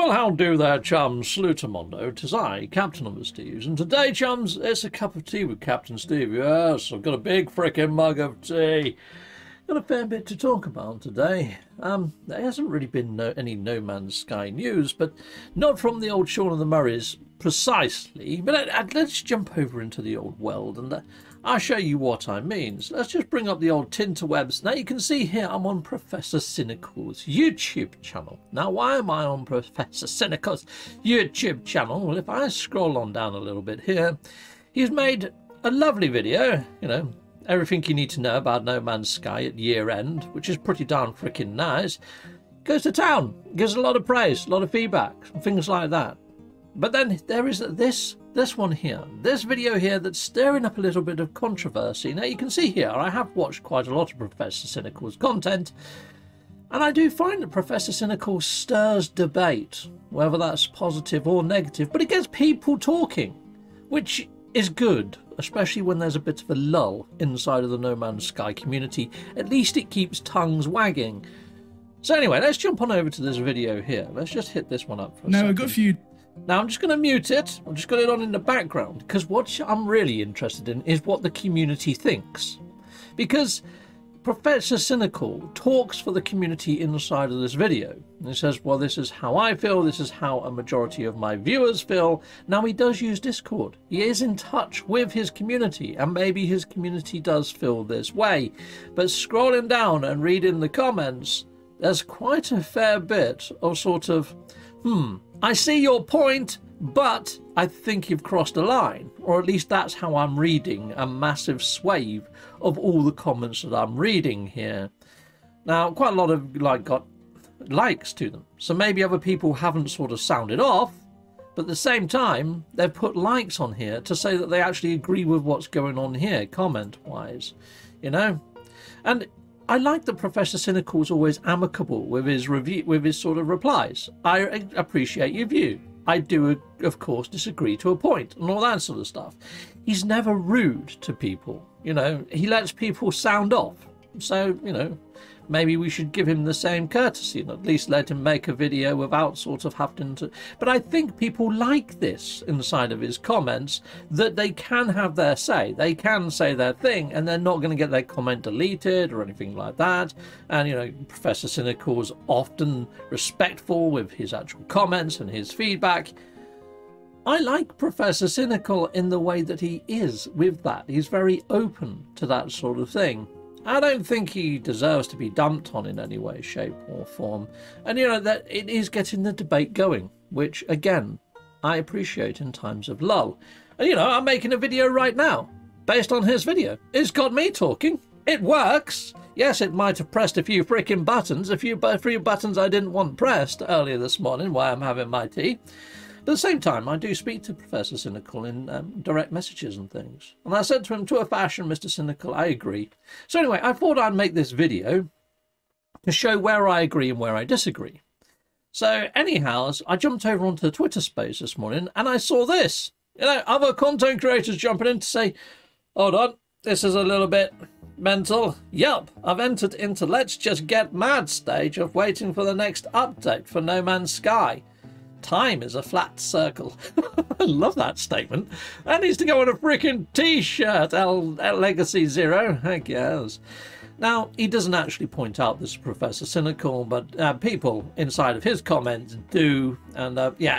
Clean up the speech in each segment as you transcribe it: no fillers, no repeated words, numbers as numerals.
Well, how do there, chums? Salutamondo. 'Tis I, Captain of the Steves, and today, chums, it's a cup of tea with Captain Steve. Yes, I've got a big frickin' mug of tea. Got a fair bit to talk about today. There hasn't really been any No Man's Sky news, but not from the old Sean and the Murrays precisely. But let's jump over into the old world, and I'll show you what I mean. So let's just bring up the old tinterwebs. Now you can see here I'm on Professor Cynical's YouTube channel. Now why am I on Professor Cynical's YouTube channel? Well, if I scroll on down a little bit here, he's made a lovely video, you know, everything you need to know about No Man's Sky at year end, which is pretty darn freaking nice. Goes to town, gives a lot of praise, a lot of feedback, things like that. But then there is this one here, this video here that's stirring up a little bit of controversy. Now you can see here, I have watched quite a lot of Professor Cynical's content, and I do find that Professor Cynical stirs debate, whether that's positive or negative, but it gets people talking, which is good, especially when there's a bit of a lull inside of the No Man's Sky community. At least it keeps tongues wagging. So anyway, let's jump on over to this video here. Let's just hit this one up for a second. No, I've got a few. Now I'm just going to mute it. I've just got it on in the background, because what I'm really interested in is what the community thinks. Because Professor Cynical talks for the community inside of this video. And he says, well, this is how I feel. This is how a majority of my viewers feel. Now, he does use Discord. He is in touch with his community, and maybe his community does feel this way. But scrolling down and reading the comments, there's quite a fair bit of sort of, I see your point, but I think you've crossed a line, or at least that's how I'm reading a massive swathe of all the comments that I'm reading here. Now, quite a lot of got likes to them, so maybe other people haven't sort of sounded off, but at the same time, they've put likes on here to say that they actually agree with what's going on here, comment-wise, you know? And I like that Professor Cynical is always amicable with his review, with his sort of replies. I appreciate your view. I do, of course, disagree to a point and all that sort of stuff. He's never rude to people, you know. He lets people sound off. So, you know, maybe we should give him the same courtesy and at least let him make a video without sort of having to... But I think people like this inside of his comments, that they can have their say. They can say their thing, and they're not going to get their comment deleted or anything like that. And, you know, Professor Cynical is often respectful with his actual comments and his feedback. I like Professor Cynical in the way that he is with that. He's very open to that sort of thing. I don't think he deserves to be dumped on in any way, shape or form. And, you know, that it is getting the debate going, which, again, I appreciate in times of lull. And, you know, I'm making a video right now based on his video. It's got me talking. It works. Yes, it might have pressed a few freaking buttons, a few buttons I didn't want pressed earlier this morning while I'm having my tea. But at the same time, I do speak to Professor Cynical in direct messages and things. And I said to him, to a fashion, Mr. Cynical, I agree. So anyway, I thought I'd make this video to show where I agree and where I disagree. So anyhow, I jumped over onto the Twitter space this morning and I saw this. You know, other content creators jumping in to say, hold on, this is a little bit mental. Yup, I've entered into let's just get mad stage of waiting for the next update for No Man's Sky. Time is a flat circle. I love that statement. That needs to go on a freaking t-shirt. El Legacy Zero, I guess. Now, he doesn't actually point out this is Professor Cynical, but people inside of his comments do. And yeah,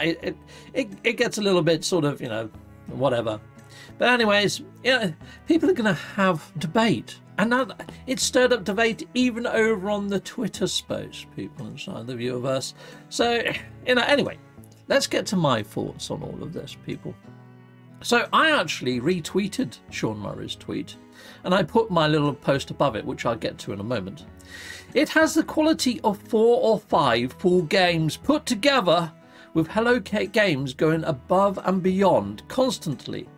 it gets a little bit sort of, you know, whatever. But anyways, you know, people are going to have debate. And it stirred up debate even over on the Twitter space, people inside the viewerverse. So, you know, anyway. Let's get to my thoughts on all of this, people. So I actually retweeted Sean Murray's tweet, and I put my little post above it, which I'll get to in a moment. It has the quality of 4 or 5 full games put together, with Hello Games going above and beyond constantly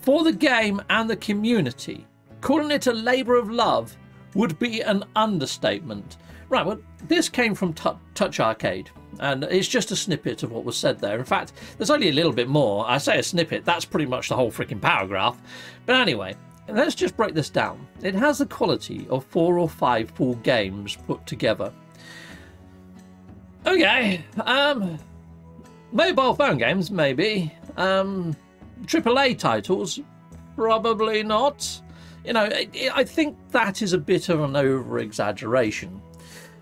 for the game and the community. Calling it a labour of love would be an understatement. Right, well, this came from Touch Arcade, and it's just a snippet of what was said there. In fact, there's only a little bit more. I say a snippet, that's pretty much the whole freaking paragraph. But anyway, let's just break this down. It has the quality of 4 or 5 full games put together. Okay, Mobile phone games, maybe. AAA titles, probably not. You know, I think that is a bit of an over-exaggeration.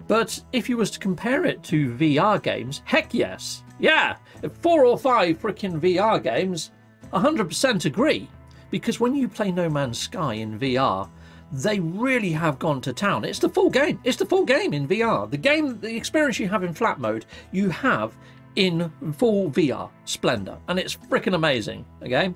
But if you was to compare it to VR games, heck yes. Yeah, 4 or 5 frickin' VR games, 100% agree. Because when you play No Man's Sky in VR, they really have gone to town. It's the full game. It's the full game in VR. The game, the experience you have in flat mode, you have in full VR splendor. And it's frickin' amazing, okay?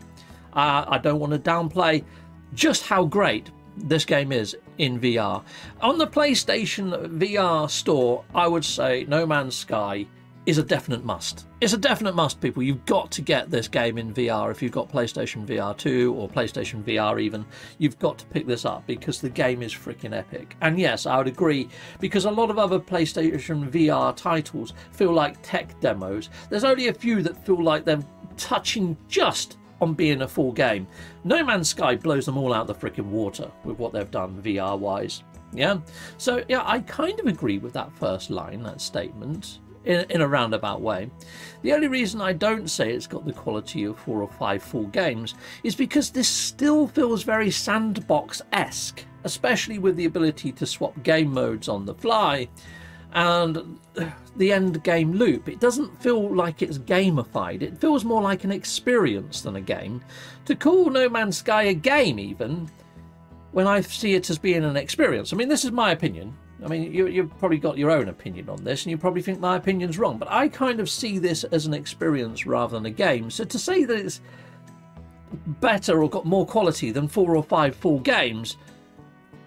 I don't want to downplay just how great this game is in VR. On the PlayStation VR store, I would say No Man's Sky is a definite must. It's a definite must, people. You've got to get this game in VR. If you've got PlayStation VR 2 or PlayStation VR even, you've got to pick this up because the game is freaking epic. And yes, I would agree, because a lot of other PlayStation VR titles feel like tech demos. There's only a few that feel like they're touching just on being a full game. No Man's Sky blows them all out the freaking water with what they've done VR-wise. Yeah? So, yeah, I kind of agree with that first line, that statement. In a roundabout way. The only reason I don't say it's got the quality of 4 or 5 full games is because this still feels very sandbox-esque, especially with the ability to swap game modes on the fly and the end game loop. It doesn't feel like it's gamified. It feels more like an experience than a game. To call No Man's Sky a game even, when I see it as being an experience, I mean, this is my opinion. I mean, you've probably got your own opinion on this, and you probably think my opinion's wrong, but I kind of see this as an experience rather than a game. So to say that it's better or got more quality than 4 or 5 full games,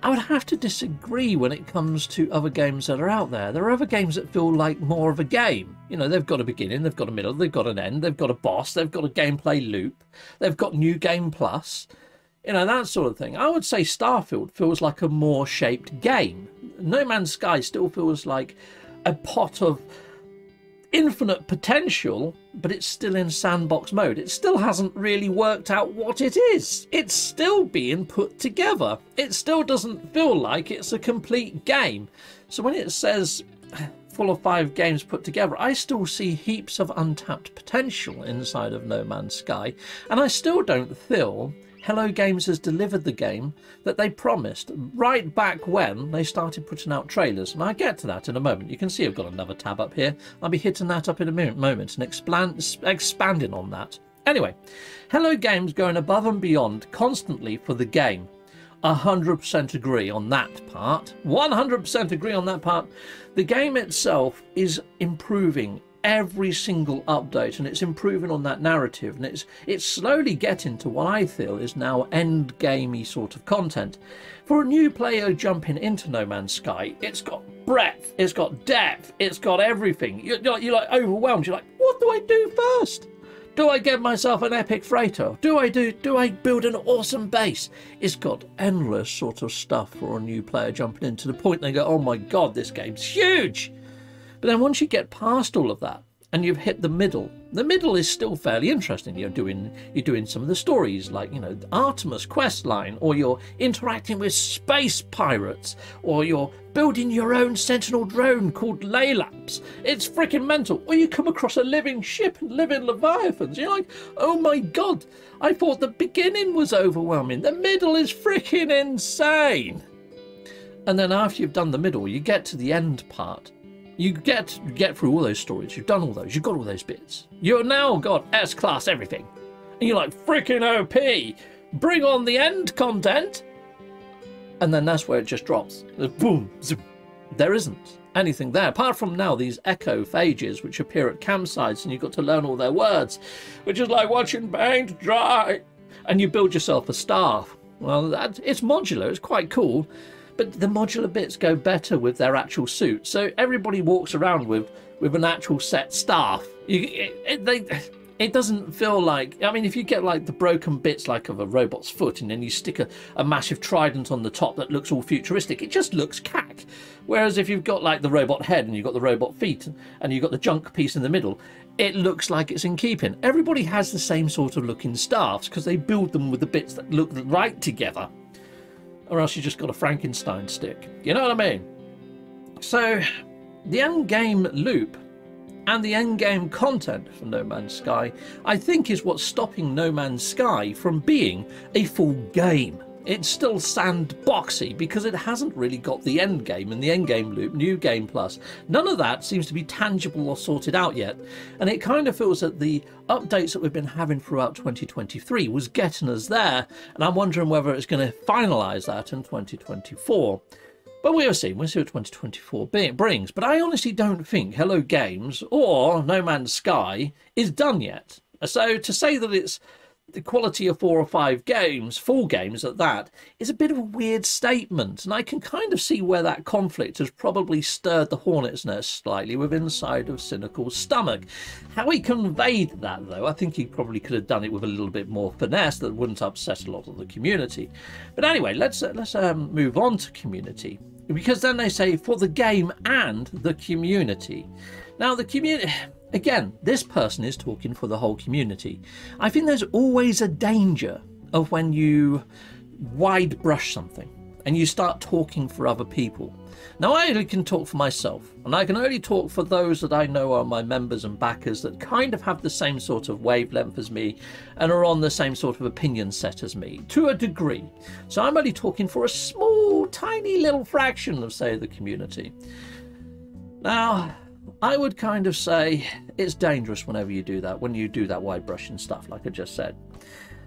I would have to disagree when it comes to other games that are out there. There are other games that feel like more of a game. You know, they've got a beginning, they've got a middle, they've got an end, they've got a boss, they've got a gameplay loop, they've got New Game Plus, you know, that sort of thing. I would say Starfield feels like a more shaped game. No Man's Sky still feels like a pot of infinite potential, but it's still in sandbox mode. It still hasn't really worked out what it is. It's still being put together. It still doesn't feel like it's a complete game. So when it says 4 or 5 games put together, I still see heaps of untapped potential inside of No Man's Sky, and I still don't feel Hello Games has delivered the game that they promised right back when they started putting out trailers. And I'll get to that in a moment. You can see I've got another tab up here. I'll be hitting that up in a moment and expanding on that. Anyway, Hello Games going above and beyond constantly for the game. 100% agree on that part. 100% agree on that part. The game itself is improving every single update, and it's improving on that narrative, and it's slowly getting to what I feel is now end gamey sort of content. For a new player jumping into No Man's Sky, it's got breadth, it's got depth, it's got everything. You're like overwhelmed. You're like, what do I do first? Do I get myself an epic freighter? Do I build an awesome base? It's got endless sort of stuff for a new player jumping in, to the point they go, oh my god, this game's huge. But then once you get past all of that and you've hit the middle is still fairly interesting. You're doing some of the stories, like, you know, the Artemis questline, or you're interacting with space pirates, or you're building your own sentinel drone called Laylapse. It's freaking mental. Or you come across a living ship and living leviathans. You're like, oh my god, I thought the beginning was overwhelming. The middle is freaking insane. And then after you've done the middle, you get to the end part. You get through all those stories, you've done all those, you've got all those bits. You're now got S-class everything. And you're like, freaking OP! Bring on the end content! And then that's where it just drops. Boom! Zoom. There isn't anything there, apart from now these Autophages, which appear at campsites, and you've got to learn all their words, which is like watching paint dry! And you build yourself a staff. Well, it's modular, it's quite cool. But the modular bits go better with their actual suit. So everybody walks around with an actual set staff. It doesn't feel like... I mean, if you get like the broken bits like of a robot's foot, and then you stick a massive trident on the top that looks all futuristic, it just looks cack. Whereas if you've got like the robot head and you've got the robot feet and you've got the junk piece in the middle, it looks like it's in keeping. Everybody has the same sort of looking staffs because they build them with the bits that look right together. Or else you just got a Frankenstein stick. You know what I mean? So the end game loop and the endgame content for No Man's Sky, I think, is what's stopping No Man's Sky from being a full game. It's still sandboxy because it hasn't really got the endgame and the endgame loop, New Game Plus. None of that seems to be tangible or sorted out yet, and it kind of feels that the updates that we've been having throughout 2023 was getting us there, and I'm wondering whether it's going to finalise that in 2024. But we'll see what 2024 brings. But I honestly don't think Hello Games or No Man's Sky is done yet. So to say that it's the quality of 4 or 5 games, full games at that, is a bit of a weird statement. And I can kind of see where that conflict has probably stirred the hornet's nest slightly within the side of Cynical's stomach. How he conveyed that, though, I think he probably could have done it with a little bit more finesse that wouldn't upset a lot of the community. But anyway, let's move on to community. Because then they say, for the game and the community. Now, the community... Again, this person is talking for the whole community. I think there's always a danger of when you wide brush something and you start talking for other people. Now, I only can talk for myself, and I can only talk for those that I know are my members and backers that kind of have the same sort of wavelength as me and are on the same sort of opinion set as me, to a degree. So I'm only talking for a small, tiny little fraction of, say, the community. Now, I would kind of say it's dangerous whenever you do that, when you do that wide brushing stuff, like I just said.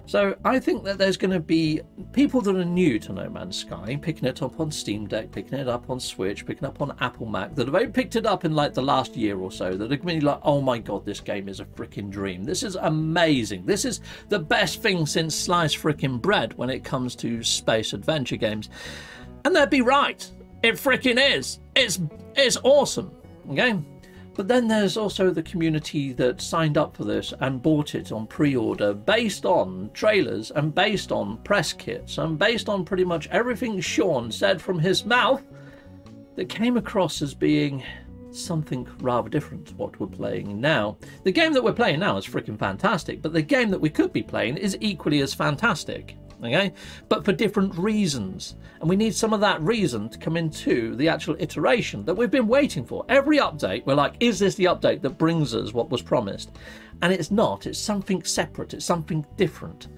So I think that there's going to be people that are new to No Man's Sky, picking it up on Steam Deck, picking it up on Switch, picking up on Apple Mac, that have only picked it up in like the last year or so, that are going to be like, oh my god, this game is a freaking dream. This is amazing. This is the best thing since sliced freaking bread when it comes to space adventure games. And they'd be right. It freaking is. It's awesome. Okay? But then there's also the community that signed up for this and bought it on pre-order based on trailers and based on press kits and based on pretty much everything Sean said from his mouth that came across as being something rather different to what we're playing now. The game that we're playing now is freaking fantastic, but the game that we could be playing is equally as fantastic. Okay, but for different reasons, and we need some of that reason to come into the actual iteration that we've been waiting for. Every update we're like, is this the update that brings us what was promised? And it's not. It's something separate. It's something different.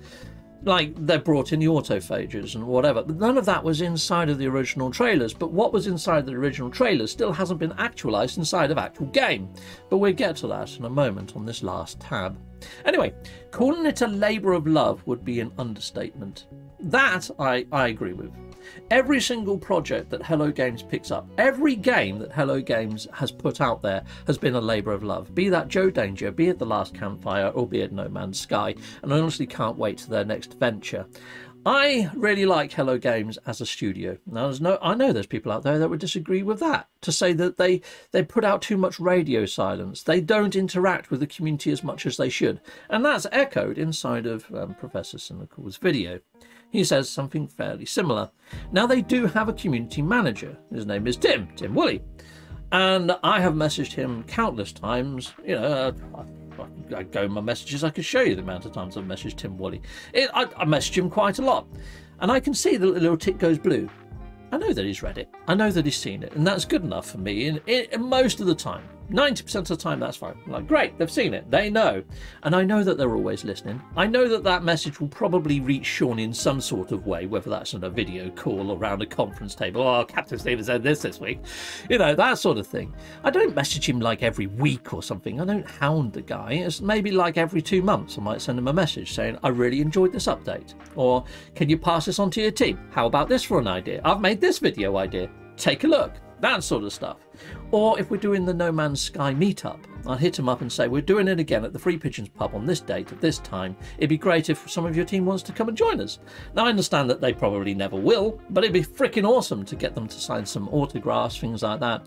Like they brought in the autophages and whatever, but none of that was inside of the original trailers. But what was inside the original trailers still hasn't been actualized inside of actual game, but we'll get to that in a moment on this last tab. Anyway, calling it a labour of love would be an understatement. That I agree with. Every single project that Hello Games picks up, every game that Hello Games has put out there has been a labour of love. Be that Joe Danger, be it The Last Campfire, or be it No Man's Sky. And I honestly can't wait to their next venture. I really like Hello Games as a studio. Now, I know there's people out there that would disagree with that, to say that they put out too much radio silence. They don't interact with the community as much as they should. And that's echoed inside of Professor Cynical's video. He says something fairly similar. Now, they do have a community manager. His name is Tim Woolley. And I have messaged him countless times. You know, I go in my messages, I could show you the amount of times I've messaged Tim Woolley. I message him quite a lot. And I can see the little tick goes blue. I know that he's read it. I know that he's seen it. And that's good enough for me. And most of the time, 90% of the time, that's fine. I'm like, great, they've seen it. They know. And I know that they're always listening. I know that that message will probably reach Sean in some sort of way, whether that's on a video call or around a conference table. Oh, Captain Steve said this week. You know, that sort of thing. I don't message him like every week or something. I don't hound the guy. It's maybe like every 2 months I might send him a message saying, I really enjoyed this update. Or, can you pass this on to your team? How about this for an idea? I've made this video idea, take a look, that sort of stuff. Or if we're doing the No Man's Sky meetup, I'll hit him up and say, we're doing it again at the Free Pigeons Pub on this date at this time. It'd be great if some of your team wants to come and join us. Now, I understand that they probably never will, but it'd be freaking awesome to get them to sign some autographs, things like that.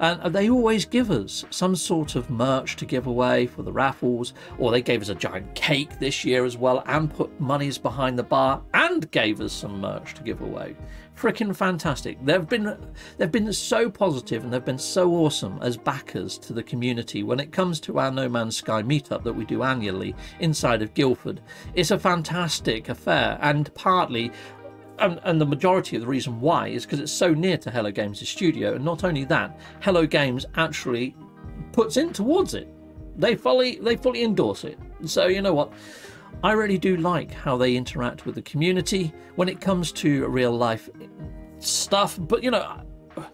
And they always give us some sort of merch to give away for the raffles, or they gave us a giant cake this year as well, and put monies behind the bar and gave us some merch to give away. Freaking fantastic. They've been so positive, and they've been so awesome as backers to the community when it comes to our No Man's Sky meetup that we do annually inside of Guildford. It's a fantastic affair, and partly and the majority of the reason why is because it's so near to Hello Games' studio. And not only that, Hello Games actually puts in towards it. They fully endorse it. So you know what? I really do like how they interact with the community when it comes to real life stuff. But you know,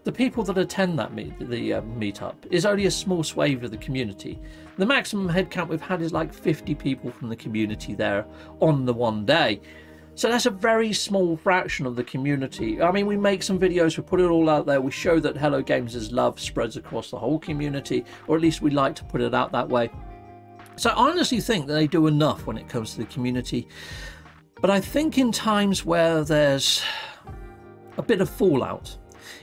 the people that attend that meetup is only a small swathe of the community. The maximum headcount we've had is like 50 people from the community there on the one day. So that's a very small fraction of the community. I mean, we make some videos, we put it all out there, we show that Hello Games' love spreads across the whole community, or at least we like to put it out that way. So I honestly think that they do enough when it comes to the community. But I think in times where there's a bit of fallout,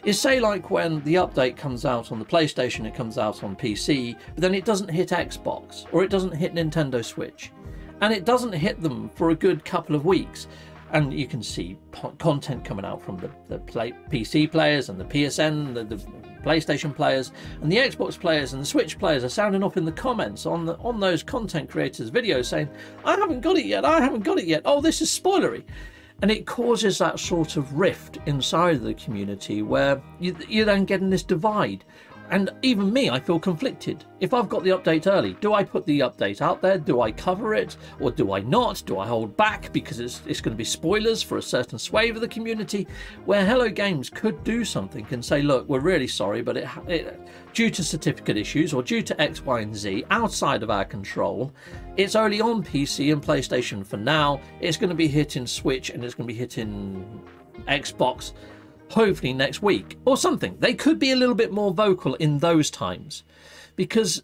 is say like when the update comes out on the PlayStation, it comes out on PC, but then it doesn't hit Xbox, or it doesn't hit Nintendo Switch. And it doesn't hit them for a good couple of weeks. And you can see content coming out from the PC players and the PSN, the PlayStation players, and the Xbox players and the Switch players are sounding off in the comments on those content creators' videos saying, I haven't got it yet, I haven't got it yet, oh, this is spoilery. And it causes that sort of rift inside the community where you're then getting this divide. And even me, I feel conflicted. If I've got the update early, do I put the update out there? Do I cover it? Or do I not? Do I hold back because it's going to be spoilers for a certain swathe of the community? Where Hello Games could do something and say, look, we're really sorry, but it due to certificate issues or due to X, Y, and Z outside of our control, it's only on PC and PlayStation for now. It's going to be hitting Switch and it's going to be hitting Xbox. Hopefully next week or something. They could be a little bit more vocal in those times, because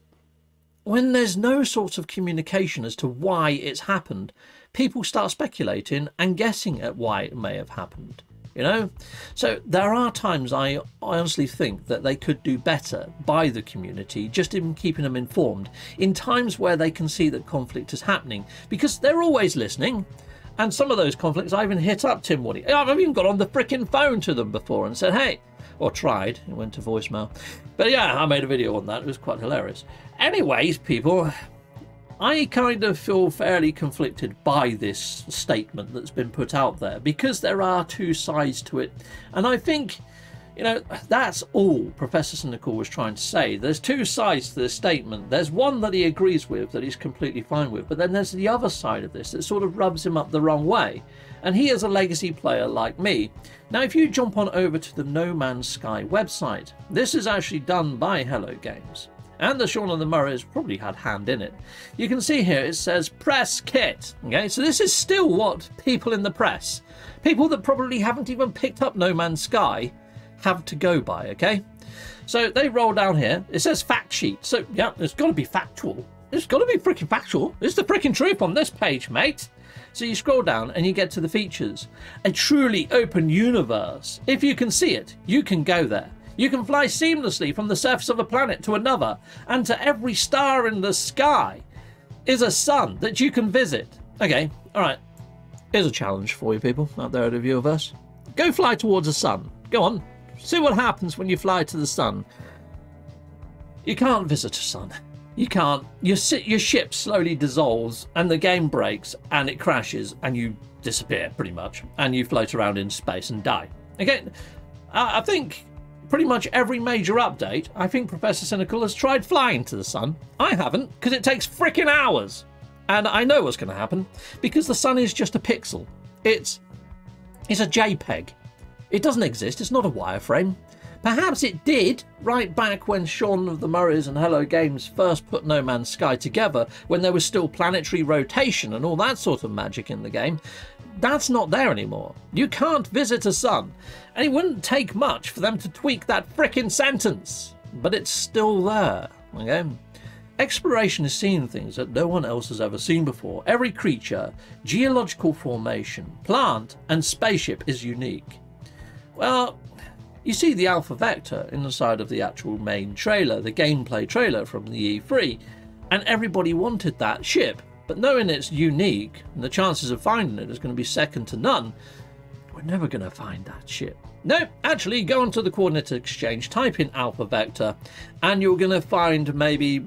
when there's no sort of communication as to why it's happened, people start speculating and guessing at why it may have happened, you know? So there are times I honestly think that they could do better by the community, just in keeping them informed, in times where they can see that conflict is happening, because they're always listening. And some of those conflicts, I even hit up Tim Woolley. I've even got on the frickin' phone to them before and said, hey, or tried. It went to voicemail. But yeah, I made a video on that. It was quite hilarious. Anyways, people, I kind of feel fairly conflicted by this statement that's been put out there, because there are two sides to it. And I think, you know, that's all Professor Cynical was trying to say. There's two sides to this statement. There's one that he agrees with, that he's completely fine with, but then there's the other side of this that sort of rubs him up the wrong way. And he is a legacy player like me. Now, if you jump on over to the No Man's Sky website, this is actually done by Hello Games. And the Sean and the Murrays probably had hand in it. You can see here, it says press kit. Okay, so this is still what people in the press, people that probably haven't even picked up No Man's Sky, have to go by, okay? So they roll down here. It says fact sheet. So, yeah, it's got to be factual. It's got to be freaking factual. It's the freaking truth on this page, mate. So you scroll down and you get to the features. A truly open universe. If you can see it, you can go there. You can fly seamlessly from the surface of a planet to another, and to every star in the sky is a sun that you can visit. Okay, all right. Here's a challenge for you people out there at the Viewerverse. Go fly towards the sun. Go on. See what happens when you fly to the sun. You can't visit a sun. You can't. Your ship slowly dissolves and the game breaks and it crashes and you disappear pretty much. And you float around in space and die. Again, I think pretty much every major update, I think Professor Cynical has tried flying to the sun. I haven't, because it takes freaking hours. And I know what's going to happen, because the sun is just a pixel. It's a JPEG. It doesn't exist, it's not a wireframe. Perhaps it did right back when Sean of the Murrays and Hello Games first put No Man's Sky together, when there was still planetary rotation and all that sort of magic in the game. That's not there anymore. You can't visit a sun. And it wouldn't take much for them to tweak that frickin' sentence. But it's still there, okay? Exploration is seeing things that no one else has ever seen before. Every creature, geological formation, plant, and spaceship is unique. Well, you see the Alpha Vector inside of the actual main trailer, the gameplay trailer from the E3, and everybody wanted that ship. But knowing it's unique and the chances of finding it is going to be second to none, we're never going to find that ship. No, actually, go onto the Coordinate Exchange, type in Alpha Vector, and you're going to find maybe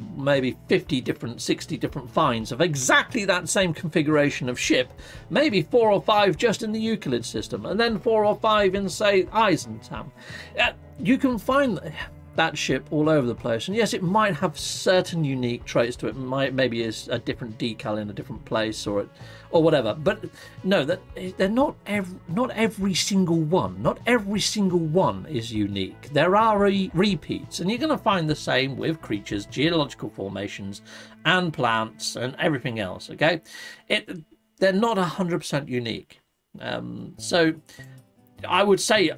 50 different, 60 different finds of exactly that same configuration of ship. Maybe 4 or 5 just in the Euclid system, and then 4 or 5 in, say, Eisentam. You can find... that ship all over the place. And yes, it might have certain unique traits to it. Maybe is a different decal in a different place or whatever. But no, that they're not every single one. Not every single one is unique. There are repeats, and you're going to find the same with creatures, geological formations, and plants, and everything else. Okay, they're not 100% unique. So I would say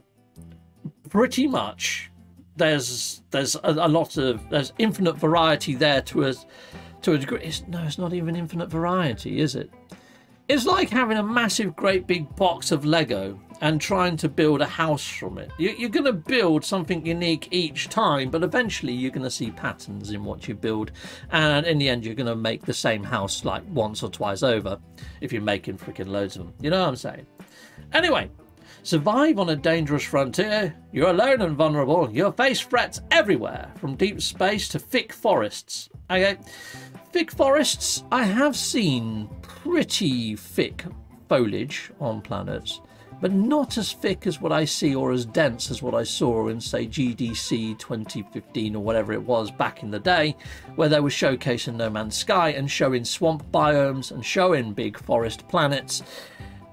pretty much there's infinite variety there to a degree. It's not even infinite variety, is it? It's like having a massive great big box of Lego and trying to build a house from it. You're going to build something unique each time, but eventually you're going to see patterns in what you build, and in the end you're going to make the same house like once or twice over if you're making freaking loads of them. You know what I'm saying? Anyway, survive on a dangerous frontier. You're alone and vulnerable. Your face threats everywhere, from deep space to thick forests. Okay, thick forests. I have seen pretty thick foliage on planets, but not as thick as what I see, or as dense as what I saw in, say, GDC 2015 or whatever it was back in the day, where they were showcasing No Man's Sky and showing swamp biomes and showing big forest planets.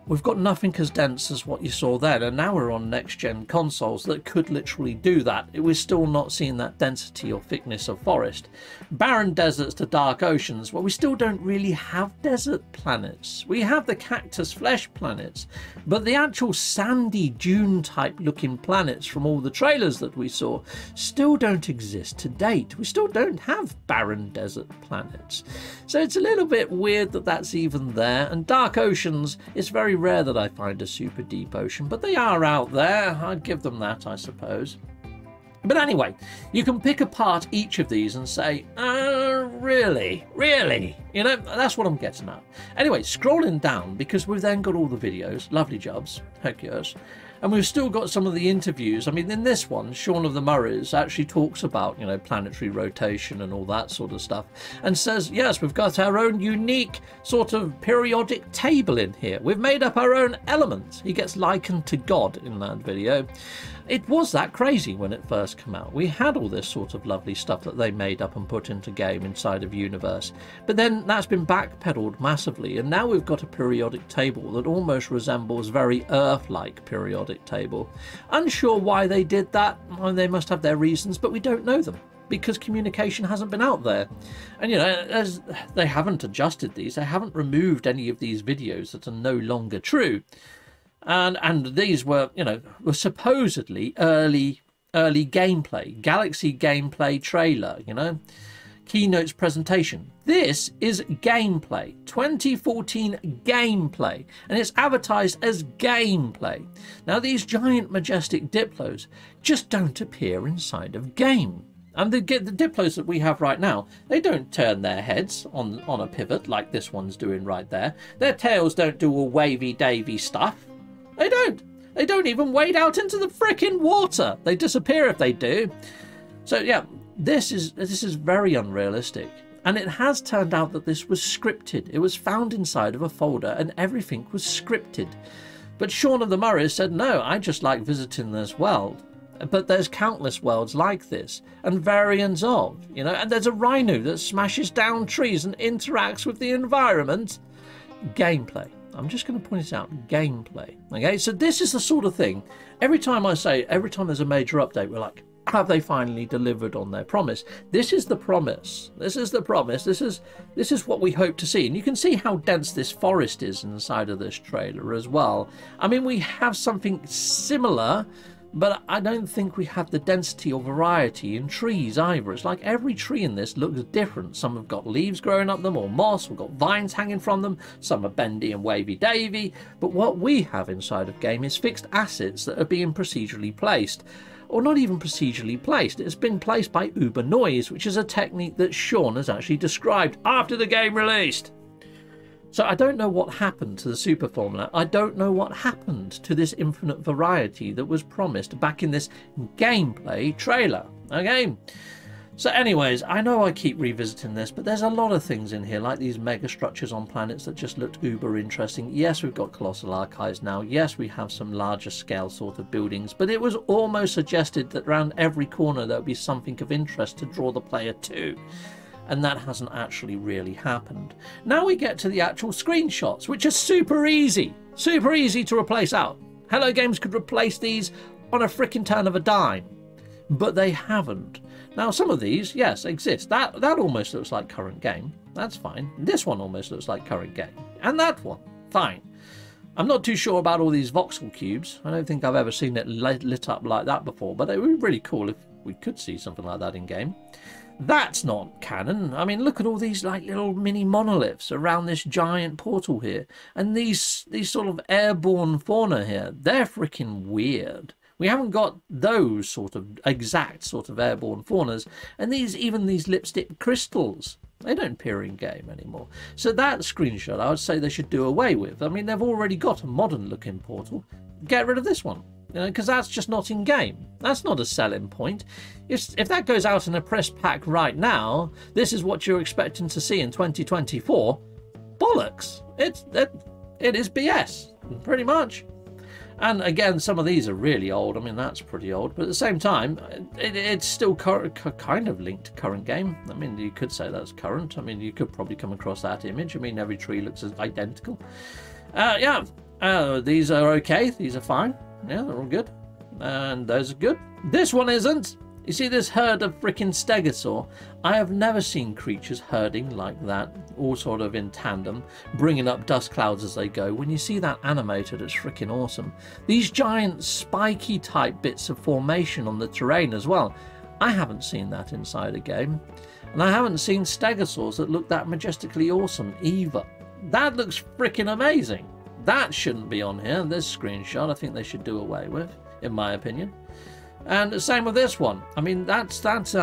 We've got nothing as dense as what you saw then, and now we're on next-gen consoles that could literally do that. We're still not seeing that density or thickness of forest. Barren deserts to dark oceans. Well, we still don't really have desert planets. We have the cactus flesh planets, but the actual sandy dune-type looking planets from all the trailers that we saw still don't exist to date. We still don't have barren desert planets. So it's a little bit weird that that's even there, and dark oceans is very rare that I find a super deep ocean, but they are out there. I'd give them that, I suppose. But anyway, you can pick apart each of these and say, really, you know, that's what I'm getting at. Anyway, scrolling down, because we've then got all the videos, lovely jobs, heck yes, and we've still got some of the interviews. I mean, in this one, Sean of the Murrays actually talks about, you know, planetary rotation and all that sort of stuff, and says, yes, we've got our own unique sort of periodic table in here. We've made up our own elements. He gets likened to God in that video. It was that crazy when it first came out. We had all this sort of lovely stuff that they made up and put into game inside of Universe. But then that's been backpedaled massively, and now we've got a periodic table that almost resembles very Earth-like periodic table. Unsure why they did that. Well, they must have their reasons, but we don't know them, because communication hasn't been out there. And, you know, as they haven't adjusted these. They haven't removed any of these videos that are no longer true. And these were, you know, were supposedly early gameplay, Galaxy gameplay trailer, you know, keynotes presentation. This is gameplay, 2014 gameplay, and it's advertised as gameplay. Now, these giant majestic diplos just don't appear inside of game. And the diplos that we have right now, they don't turn their heads on a pivot like this one's doing right there. Their tails don't do all wavy-davy stuff. They don't. They don't even wade out into the frickin' water. They disappear if they do. So yeah, this is very unrealistic. And it has turned out that this was scripted. It was found inside of a folder and everything was scripted. But Sean of the Murrays said, no, I just like visiting this world. But there's countless worlds like this, and variants of, you know, and there's a rhino that smashes down trees and interacts with the environment. Gameplay. I'm just going to point it out. Gameplay. Okay, so this is the sort of thing, every time there's a major update, we're like, have they finally delivered on their promise? This is the promise. This is the promise. This is what we hope to see. And you can see how dense this forest is inside of this trailer as well. I mean, we have something similar, but I don't think we have the density or variety in trees either. It's like every tree in this looks different. Some have got leaves growing up them or moss. We've got vines hanging from them. Some are bendy and wavy-davy. But what we have inside of game is fixed assets that are being procedurally placed. Or not even procedurally placed. It's been placed by Uber Noise, which is a technique that Sean has actually described after the game released. So I don't know what happened to the super formula. I don't know what happened to this infinite variety that was promised back in this gameplay trailer. Okay, So anyways, I know I keep revisiting this, but there's a lot of things in here, like these mega structures on planets that just looked uber interesting. Yes, we've got colossal archives now. Yes, we have some larger scale sort of buildings, but it was almost suggested that around every corner there would be something of interest to draw the player to. And that hasn't actually really happened. Now we get to the actual screenshots, which are super easy to replace out. Hello Games could replace these on a frickin' turn of a dime, but they haven't. Now some of these, yes, exist. That almost looks like current game. That's fine. This one almost looks like current game. And that one, fine. I'm not too sure about all these voxel cubes. I don't think I've ever seen it lit up like that before, but it would be really cool if we could see something like that in game. That's not canon. I mean, look at all these like little mini monoliths around this giant portal here, and these sort of airborne fauna here. They're freaking weird. We haven't got those sort of exact sort of airborne faunas, and even these lipstick crystals, they don't appear in game anymore. So that screenshot, I would say they should do away with. I mean, they've already got a modern looking portal. Get rid of this one. You know, because that's just not in game. That's not a selling point. If that goes out in a press pack right now, this is what you're expecting to see in 2024. Bollocks! It is BS, pretty much. And again, some of these are really old. I mean, that's pretty old. But at the same time, it's still kind of linked to current game. I mean, you could say that's current. I mean, you could probably come across that image. I mean, every tree looks identical. These are okay. These are fine. Yeah, they're all good. And those are good. This one isn't. You see this herd of freaking stegosaur? I have never seen creatures herding like that, all sort of in tandem, bringing up dust clouds as they go. When you see that animated, it's freaking awesome. These giant spiky type bits of formation on the terrain as well. I haven't seen that inside a game. And I haven't seen stegosaurs that look that majestically awesome either. That looks freaking amazing. That shouldn't be on here. This screenshot, I think they should do away with, in my opinion. And the same with this one. I mean, that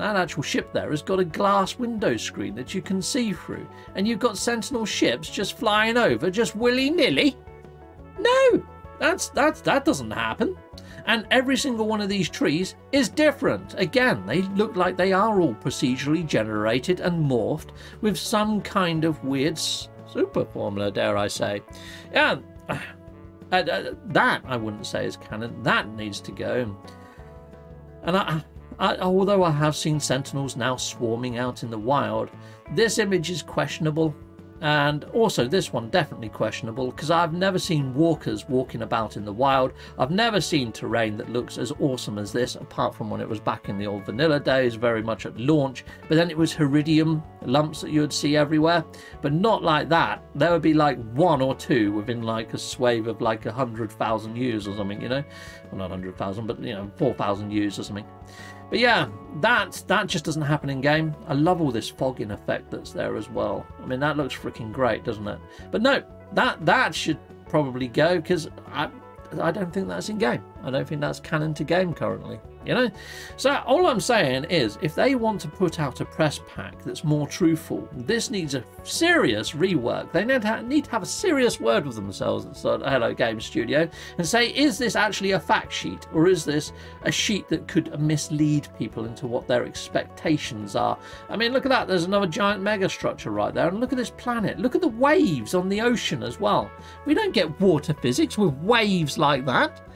actual ship there has got a glass window screen that you can see through, and you've got Sentinel ships just flying over, just willy-nilly. No, that doesn't happen. And every single one of these trees is different. Again, they look like they are all procedurally generated and morphed with some kind of weird super formula, dare I say. Yeah, that I wouldn't say is canon. That needs to go. And although I have seen sentinels now swarming out in the wild, this image is questionable. And also this one definitely questionable, because I've never seen walkers walking about in the wild. I've never seen terrain that looks as awesome as this, apart from when it was back in the old vanilla days, very much at launch. But then it was Heridium lumps that you would see everywhere, but not like that. There would be like one or two within like a swathe of like 100,000 years or something, you know. Well, not 100,000, but you know, 4,000 years or something. But yeah, that just doesn't happen in game. I love all this fogging effect that's there as well. I mean, that looks freaking great, doesn't it? But no, that should probably go, because I don't think that's in game. I don't think that's canon to game currently, you know? So all I'm saying is, if they want to put out a press pack that's more truthful, this needs a serious rework. They need to have a serious word with themselves at Hello Games Studio and say, is this actually a fact sheet, or is this a sheet that could mislead people into what their expectations are? I mean, look at that. There's another giant megastructure right there. And look at this planet. Look at the waves on the ocean as well. We don't get water physics with waves like that.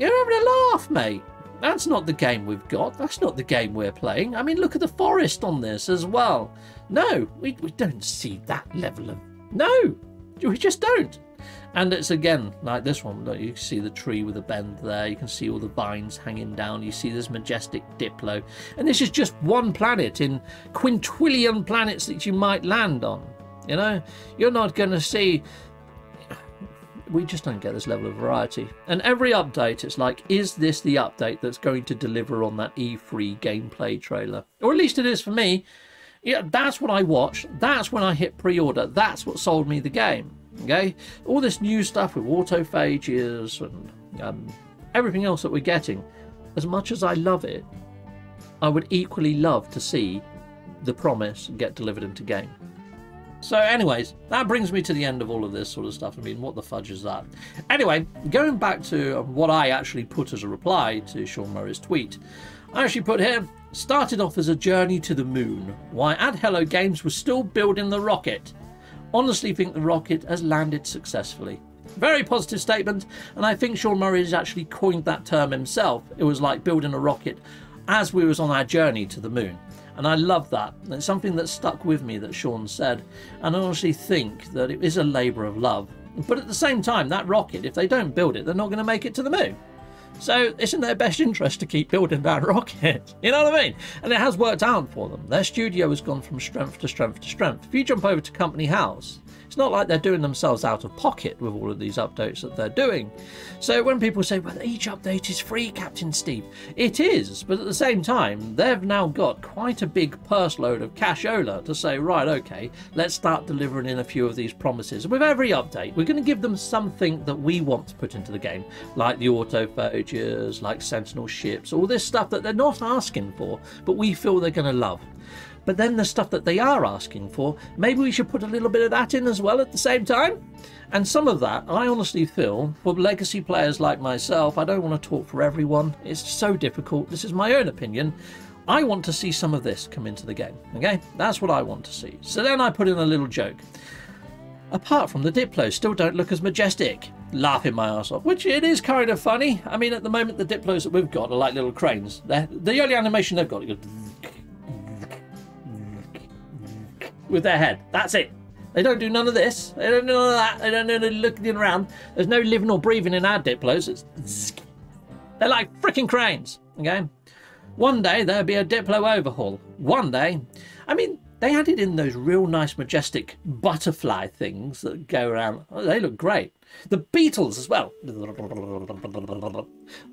You're having a laugh, mate. That's not the game we've got. That's not the game we're playing. I mean, look at the forest on this as well. No, we don't see that level of... No, we just don't. And it's again like this one. Look, you can see the tree with a bend there. You can see all the vines hanging down. You see this majestic diplo. And this is just one planet in quintillion planets that you might land on. You know, you're not going to see... We just don't get this level of variety. And every update, it's like, is this the update that's going to deliver on that E3 gameplay trailer? Or at least it is for me. Yeah, that's what I watched. That's when I hit pre-order. That's what sold me the game. Okay? All this new stuff with autophages and everything else that we're getting, as much as I love it, I would equally love to see the promise get delivered into game. So anyways, that brings me to the end of all of this sort of stuff. I mean, what the fudge is that? Anyway, going back to what I actually put as a reply to Sean Murray's tweet, I actually put here, Started off as a journey to the moon, while at Hello Games we're still building the rocket. Honestly think the rocket has landed successfully. Very positive statement, and I think Sean Murray has actually coined that term himself. It was like building a rocket as we was on our journey to the moon. And I love that. It's something that stuck with me that Sean said, and I honestly think that it is a labour of love. But at the same time, that rocket, if they don't build it, they're not going to make it to the moon. So it's in their best interest to keep building that rocket. You know what I mean? And it has worked out for them. Their studio has gone from strength to strength to strength. If you jump over to Company House, it's not like they're doing themselves out of pocket with all of these updates that they're doing. So when people say, well, each update is free, Captain Steve, it is. But at the same time, they've now got quite a big purse load of cashola to say, right, okay, let's start delivering in a few of these promises. With every update, we're going to give them something that we want to put into the game, like the autophages, like Sentinel ships, all this stuff that they're not asking for, but we feel they're going to love. But then the stuff that they are asking for, maybe we should put a little bit of that in as well at the same time. And some of that, I honestly feel, for legacy players like myself, I don't want to talk for everyone. It's so difficult. This is my own opinion. I want to see some of this come into the game. Okay, that's what I want to see. So then I put in a little joke. Apart from the Diplos, still don't look as majestic. Laughing my ass off, which it is kind of funny. I mean, at the moment, the Diplos that we've got are like little cranes. They're, the only animation they've got is with their head. That's it. They don't do none of this. They don't do none of that. They don't do any looking around. There's no living or breathing in our Diplos. It's, they're like freaking cranes. Okay. One day there'll be a Diplo overhaul. One day. I mean, they added in those real nice majestic butterfly things that go around. Oh, they look great. The beetles as well.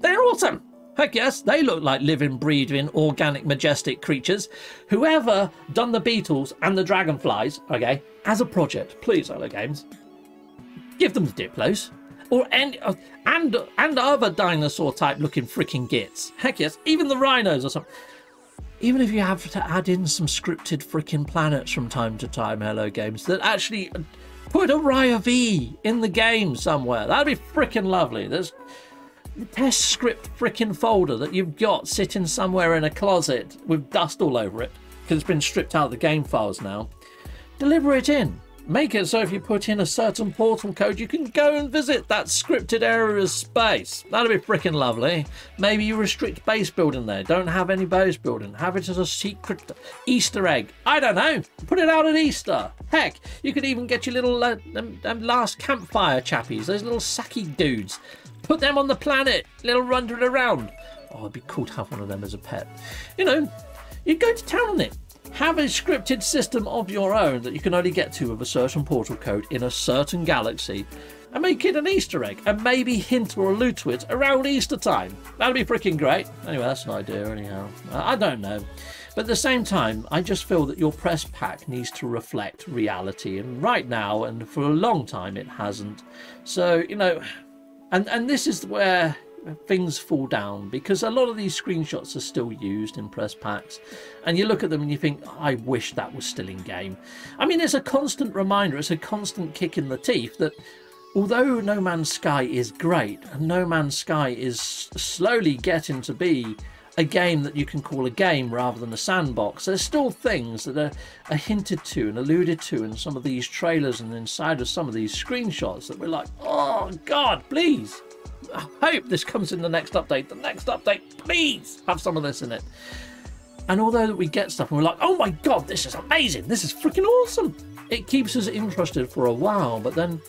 They're awesome. Heck yes, they look like living, breathing, organic, majestic creatures. Whoever done the beetles and the dragonflies, okay, as a project, please, Hello Games, give them the Diplos. Or any, and other dinosaur type looking freaking gits. Heck yes, even the rhinos or something. Even if you have to add in some scripted freaking planets from time to time, Hello Games, that actually put a Raya V in the game somewhere. That'd be freaking lovely. There's the test script freaking folder that you've got sitting somewhere in a closet with dust all over it because it's been stripped out of the game files now. Deliver it in. Make it so if you put in a certain portal code, you can go and visit that scripted area of space. That'd be freaking lovely. Maybe you restrict base building there. Don't have any base building. Have it as a secret Easter egg. I don't know. Put it out at Easter. Heck, you could even get your little Last Campfire chappies, those little sacky dudes. Put them on the planet, little wandering around. Oh, it'd be cool to have one of them as a pet. You know, you go to town on it. Have a scripted system of your own that you can only get to with a certain portal code in a certain galaxy and make it an Easter egg and maybe hint or allude to it around Easter time. That'd be freaking great. Anyway, that's an idea anyhow. I don't know. But at the same time, I just feel that your press pack needs to reflect reality. And right now, and for a long time, it hasn't. So, you know, and this is where things fall down, because a lot of these screenshots are still used in press packs and you look at them and you think, oh, I wish that was still in game. I mean, it's a constant reminder, it's a constant kick in the teeth that although No Man's Sky is great and No Man's Sky is slowly getting to be a game that you can call a game rather than a sandbox, there's still things that are hinted to and alluded to in some of these trailers and inside of some of these screenshots that we're like, oh God, please, I hope this comes in the next update. The next update, please have some of this in it. And although we get stuff and we're like, oh my God, this is amazing. This is freaking awesome. It keeps us interested for a while, but then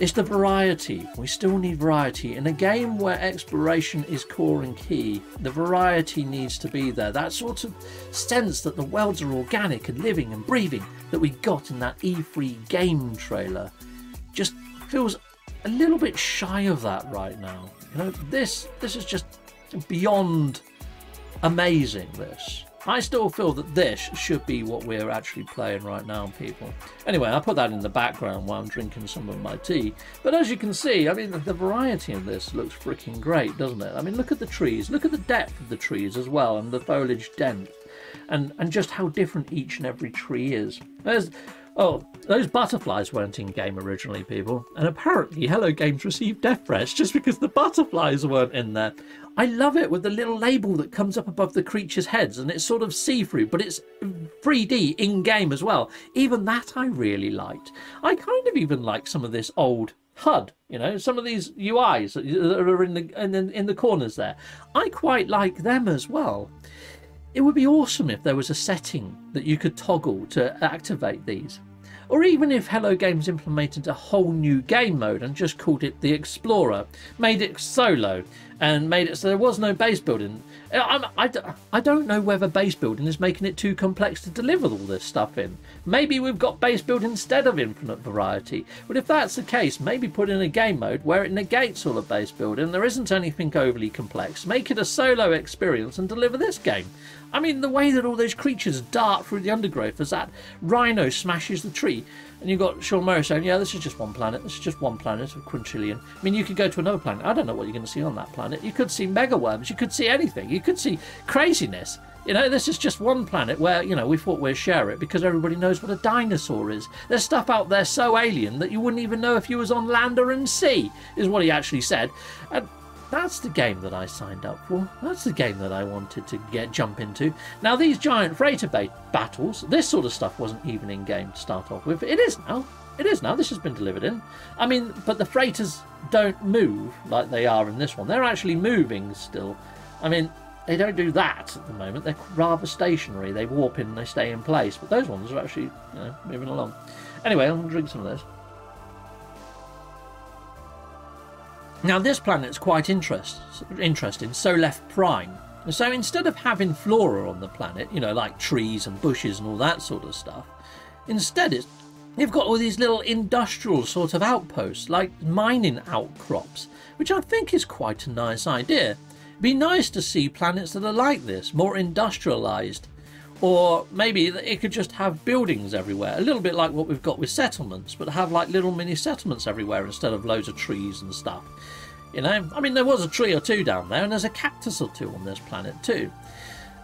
it's the variety. We still need variety. In a game where exploration is core and key, the variety needs to be there. That sort of sense that the worlds are organic and living and breathing that we got in that E3 game trailer just feels a little bit shy of that right now. You know, this is just beyond amazing. This, I still feel that this should be what we're actually playing right now, people. Anyway, I put that in the background while I'm drinking some of my tea. But as you can see, I mean, the variety in this looks freaking great, doesn't it? I mean, look at the trees, look at the depth of the trees as well, and the foliage depth, and just how different each and every tree is. There's Oh, those butterflies weren't in-game originally, people. And apparently Hello Games received death threats just because the butterflies weren't in there. I love it with the little label that comes up above the creatures' heads, and it's sort of see-through, but it's 3D in-game as well. Even that I really liked. I kind of even like some of this old HUD, you know, some of these UIs that are in the corners there. I quite like them as well. It would be awesome if there was a setting that you could toggle to activate these. Or even if Hello Games implemented a whole new game mode and just called it the Explorer, made it solo, and made it so there was no base building. I don't know whether base building is making it too complex to deliver all this stuff in. Maybe we've got base building instead of infinite variety. But if that's the case, maybe put in a game mode where it negates all of base building. There isn't anything overly complex. Make it a solo experience and deliver this game. I mean, the way that all those creatures dart through the undergrowth as that rhino smashes the tree. And you've got Sean Murray saying, yeah, this is just one planet. This is just one planet, a quintillion. I mean, you could go to another planet. I don't know what you're going to see on that planet. You could see megaworms. You could see anything. You could see craziness. You know, this is just one planet where, you know, we thought we'd share it because everybody knows what a dinosaur is. There's stuff out there so alien that you wouldn't even know if you was on land or in sea, is what he actually said. And that's the game that I signed up for. That's the game that I wanted to jump into. Now, these giant freighter battles, this sort of stuff wasn't even in-game to start off with. It is now. It is now. This has been delivered in. I mean, but the freighters don't move like they are in this one. They're actually moving still. I mean, they don't do that at the moment. They're rather stationary. They warp in and they stay in place. But those ones are actually, you know, moving along. Anyway, I'm going to drink some of this. Now, this planet's quite interesting, Solef Prime. So instead of having flora on the planet, you know, like trees and bushes and all that sort of stuff, instead they've got all these little industrial sort of outposts, like mining outcrops, which I think is quite a nice idea. It'd be nice to see planets that are like this, more industrialized. Or maybe it could just have buildings everywhere, a little bit like what we've got with settlements, but have like little mini settlements everywhere instead of loads of trees and stuff. You know, I mean, there was a tree or two down there, and there's a cactus or two on this planet too.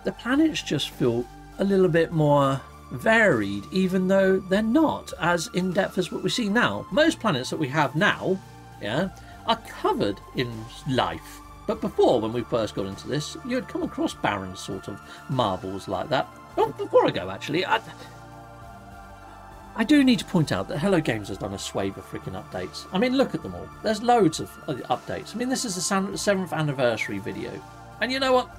The planets just feel a little bit more varied, even though they're not as in-depth as what we see now. Most planets that we have now, yeah, are covered in life. But before, when we first got into this, you'd come across barren sort of marbles like that. Oh, before I go, actually, I do need to point out that Hello Games has done a swathe of freaking updates. I mean, look at them all. There's loads of updates. I mean, this is the 7th anniversary video. And you know what?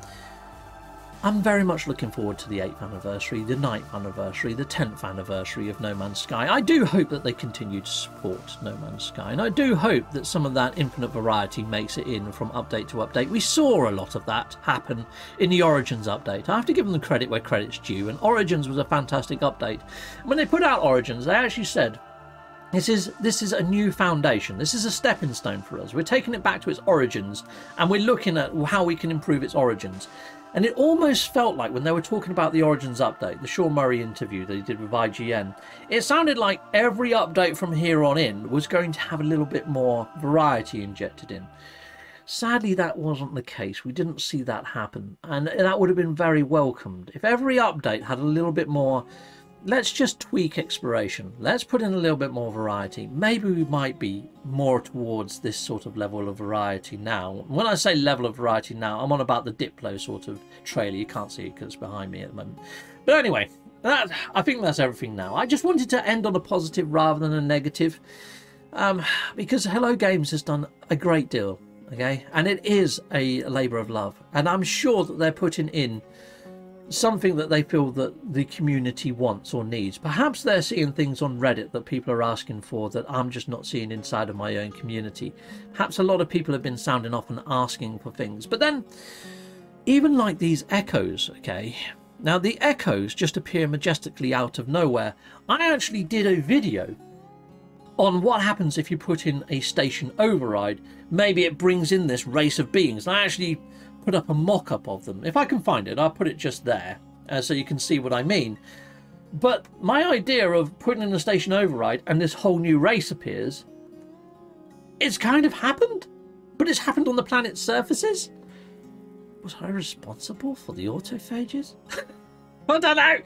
I'm very much looking forward to the 8th anniversary, the 9th anniversary, the 10th anniversary of No Man's Sky. I do hope that they continue to support No Man's Sky, and I do hope that some of that infinite variety makes it in from update to update. We saw a lot of that happen in the Origins update. I have to give them the credit where credit's due, and Origins was a fantastic update. When they put out Origins, they actually said, This is a new foundation. This is a stepping stone for us. We're taking it back to its origins, and we're looking at how we can improve its origins. And it almost felt like when they were talking about the Origins update, the Sean Murray interview that he did with IGN, it sounded like every update from here on in was going to have a little bit more variety injected in. Sadly, that wasn't the case. We didn't see that happen. And that would have been very welcomed. If every update had a little bit more, let's just tweak exploration. Let's put in a little bit more variety. Maybe we might be more towards this sort of level of variety now. When I say level of variety now, I'm on about the Diplo sort of trailer. You can't see it because it's behind me at the moment. But anyway, I think that's everything now. I just wanted to end on a positive rather than a negative. Because Hello Games has done a great deal. Okay? And it is a labour of love. And I'm sure that they're putting in something that they feel that the community wants or needs. Perhaps they're seeing things on Reddit that people are asking for that I'm just not seeing inside of my own community. Perhaps a lot of people have been sounding off and asking for things. But then, even like these echoes, okay? Now, the echoes just appear majestically out of nowhere. I actually did a video on what happens if you put in a station override. Maybe it brings in this race of beings. And I actually put up a mock-up of them. If I can find it, I'll put it just there so you can see what I mean. But my idea of putting in a station override and this whole new race appears, it's kind of happened, but it's happened on the planet's surfaces. Was I responsible for the autophages? I don't know.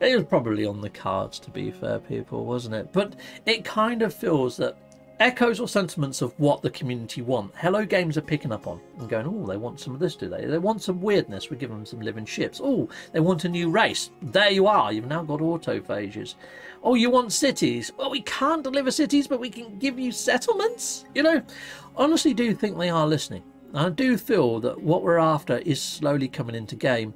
It was probably on the cards, to be fair, people, wasn't it? But it kind of feels that echoes or sentiments of what the community want. Hello Games are picking up on and going, oh, they want some of this, do they? They want some weirdness. We're giving them some living ships. Oh, they want a new race. There you are. You've now got autophages. Oh, you want cities. Well, we can't deliver cities, but we can give you settlements. You know, honestly do think they are listening. I do feel that what we're after is slowly coming into game.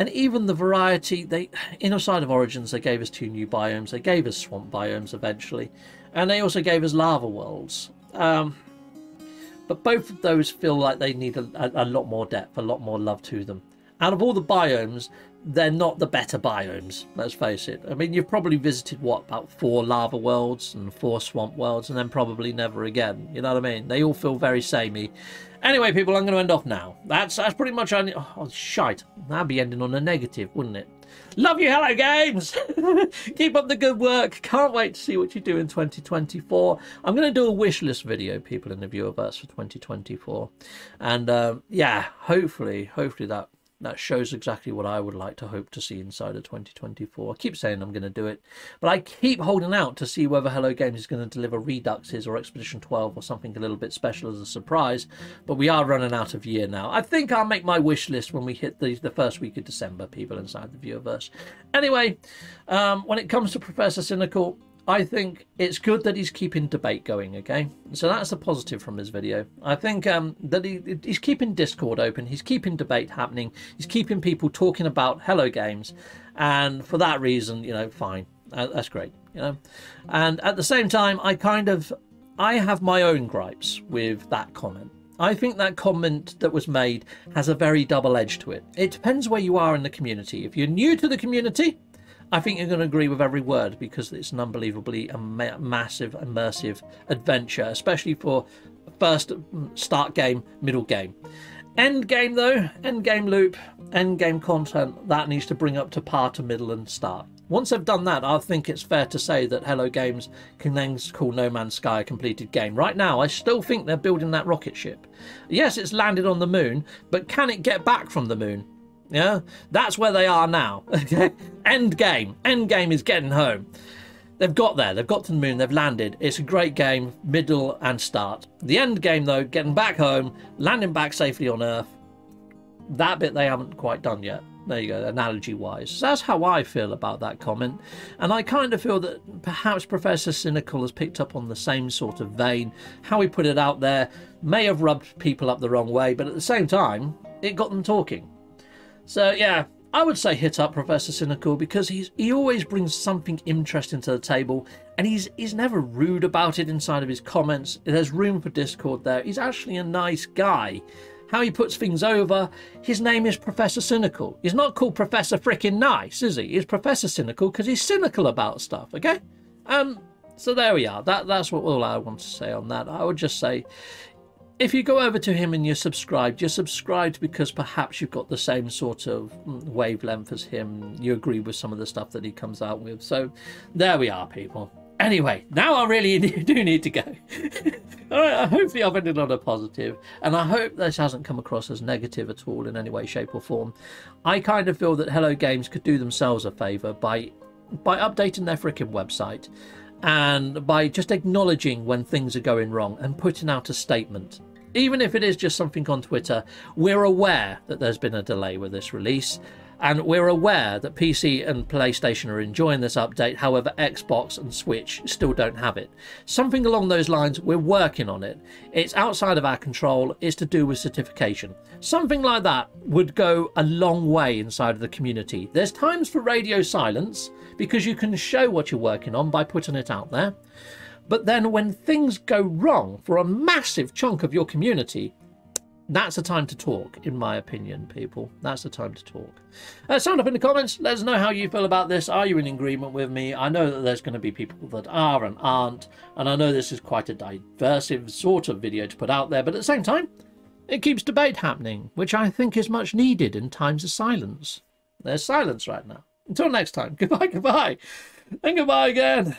And even the variety, they, inside of Origins, they gave us 2 new biomes. They gave us swamp biomes eventually. And they also gave us lava worlds. But both of those feel like they need a lot more depth, a lot more love to them. Out of all the biomes, they're not the better biomes, let's face it. I mean, you've probably visited, what, about 4 lava worlds and 4 swamp worlds, and then probably never again. You know what I mean? They all feel very samey. Anyway, people, I'm going to end off now. That's pretty much... Oh, shite. That'd be ending on a negative, wouldn't it? Love you, Hello Games! Keep up the good work. Can't wait to see what you do in 2024. I'm going to do a wish list video, people, in the viewerverse for 2024. And, yeah, hopefully that shows exactly what I would like to hope to see inside of 2024. I keep saying I'm going to do it, but I keep holding out to see whether Hello Games is going to deliver Reduxes or Expedition 12 or something a little bit special as a surprise, but we are running out of year now. I think I'll make my wish list when we hit the first week of December, people, inside the viewerverse. Anyway, when it comes to Professor Cynical, I think it's good that he's keeping debate going, okay? So that's the positive from his video. I think that he's keeping Discord open, he's keeping debate happening, he's keeping people talking about Hello Games, and for that reason, you know, fine. That's great, you know? And at the same time, I have my own gripes with that comment. I think that comment that was made has a very double edge to it. It depends where you are in the community. If you're new to the community, I think you're going to agree with every word because it's an unbelievably massive, immersive adventure, especially for first start game, middle game. End game though, end game loop, end game content, that needs to bring up to par to middle and start. Once I've done that, I think it's fair to say that Hello Games can then call No Man's Sky a completed game. Right now, I still think they're building that rocket ship. Yes, it's landed on the moon, but can it get back from the moon? Yeah, that's where they are now. Okay, end game. End game is getting home. They've got there. They've got to the moon. They've landed. It's a great game, middle and start. The end game, though, getting back home, landing back safely on Earth. That bit they haven't quite done yet. There you go, analogy-wise. So that's how I feel about that comment. And I kind of feel that perhaps Professor Cynical has picked up on the same sort of vein. How he put it out there may have rubbed people up the wrong way, but at the same time, it got them talking. So, yeah, I would say hit up Professor Cynical because he always brings something interesting to the table and he's never rude about it inside of his comments. There's room for Discord there. He's actually a nice guy. How he puts things over, his name is Professor Cynical. He's not called Professor Frickin' Nice, is he? He's Professor Cynical because he's cynical about stuff, okay? So there we are. That's what all I want to say on that. I would just say... if you go over to him and you're subscribed because perhaps you've got the same sort of wavelength as him. You agree with some of the stuff that he comes out with. So there we are, people. Anyway, now I really do need to go. All right, hopefully I've ended on a positive. And I hope this hasn't come across as negative at all in any way, shape or form. I kind of feel that Hello Games could do themselves a favour by updating their frickin' website. And by just acknowledging when things are going wrong and putting out a statement, even if it is just something on Twitter, we're aware that there's been a delay with this release and we're aware that PC and PlayStation are enjoying this update. However, Xbox and Switch still don't have it. Something along those lines. We're working on it. It's outside of our control. It's to do with certification. Something like that would go a long way inside of the community. There's times for radio silence because you can show what you're working on by putting it out there. But then when things go wrong for a massive chunk of your community, that's the time to talk, in my opinion, people. That's the time to talk. Sound up in the comments. Let us know how you feel about this. Are you in agreement with me? I know that there's going to be people that are and aren't. And I know this is quite a diverse sort of video to put out there. But at the same time, it keeps debate happening, which I think is much needed in times of silence. There's silence right now. Until next time. Goodbye, goodbye. And goodbye again.